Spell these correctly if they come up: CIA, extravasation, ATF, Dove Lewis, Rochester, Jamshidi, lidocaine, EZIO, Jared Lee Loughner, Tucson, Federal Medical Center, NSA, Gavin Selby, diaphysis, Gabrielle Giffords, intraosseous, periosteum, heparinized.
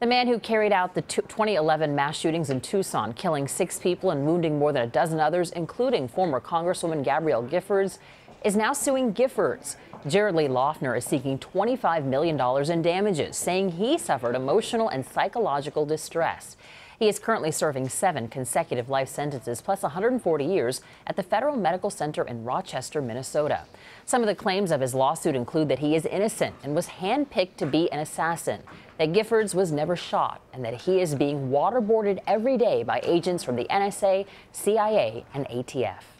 The man who carried out the 2011 mass shootings in Tucson, killing 6 people and wounding more than a dozen others, including former Congresswoman Gabrielle Giffords, is now suing Giffords. Jared Lee Loughner is seeking $25 million in damages, saying he suffered emotional and psychological distress. He is currently serving 7 consecutive life sentences plus 140 years at the Federal Medical Center in Rochester, Minnesota. Some of the claims of his lawsuit include that he is innocent and was handpicked to be an assassin, that Giffords was never shot, and that he is being waterboarded every day by agents from the NSA, CIA, and ATF.